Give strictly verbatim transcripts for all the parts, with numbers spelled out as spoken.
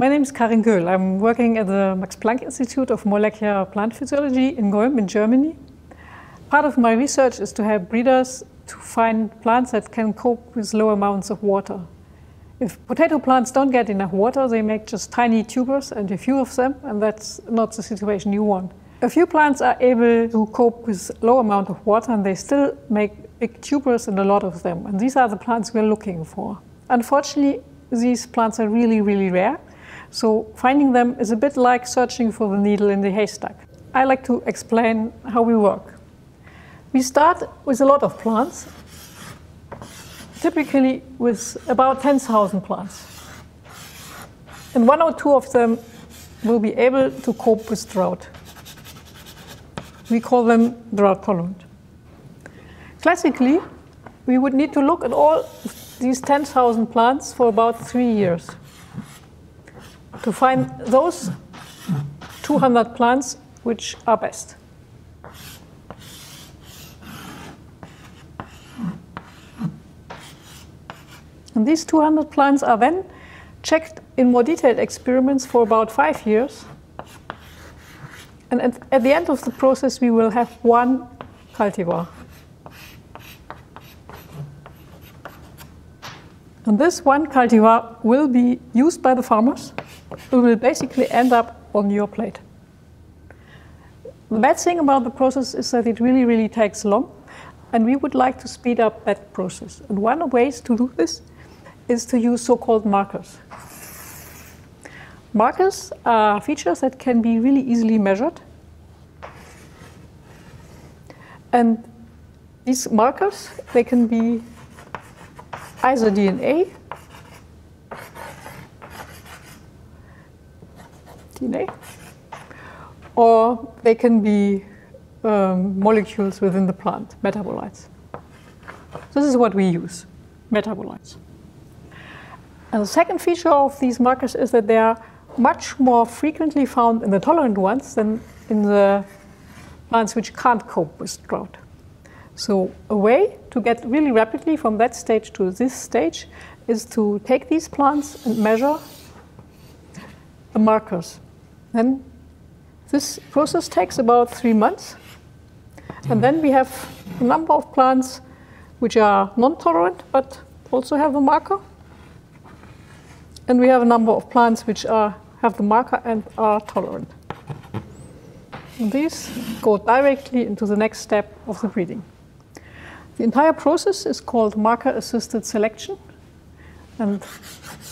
My name is Karin Koehl. I'm working at the Max Planck Institute of Molecular Plant Physiology in Golm in Germany. Part of my research is to help breeders to find plants that can cope with low amounts of water. If potato plants don't get enough water, they make just tiny tubers and a few of them, and that's not the situation you want. A few plants are able to cope with low amount of water, and they still make big tubers and a lot of them. And these are the plants we're looking for. Unfortunately, these plants are really, really rare. So finding them is a bit like searching for the needle in the haystack. I like to explain how we work. We start with a lot of plants, typically with about ten thousand plants. And one or two of them will be able to cope with drought. We call them drought tolerant. Classically, we would need to look at all these ten thousand plants for about three years to find those two hundred plants which are best. And these two hundred plants are then checked in more detailed experiments for about five years. And at, at the end of the process, we will have one cultivar. And this one cultivar will be used by the farmers. It will basically end up on your plate. The bad thing about the process is that it really, really takes long, and we would like to speed up that process. And one of the ways to do this is to use so-called markers. Markers are features that can be really easily measured. And these markers, they can be either D N A, D N A, or they can be um, molecules within the plant, metabolites. This is what we use, metabolites. And the second feature of these markers is that they are much more frequently found in the tolerant ones than in the plants which can't cope with drought. So a way to get really rapidly from that stage to this stage is to take these plants and measure the markers. Then this process takes about three months. And then we have a number of plants which are non-tolerant but also have a marker. And we have a number of plants which are, have the marker and are tolerant. And these go directly into the next step of the breeding. The entire process is called marker-assisted selection, and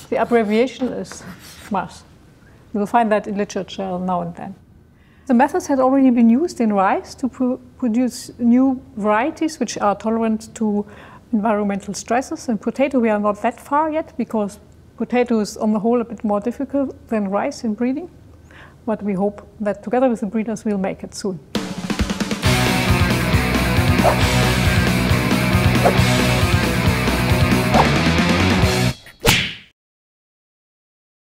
the abbreviation is M A S. You will find that in literature now and then. The methods had already been used in rice to pro produce new varieties which are tolerant to environmental stresses. In potato we are not that far yet, because potato is on the whole a bit more difficult than rice in breeding, but we hope that together with the breeders we'll make it soon.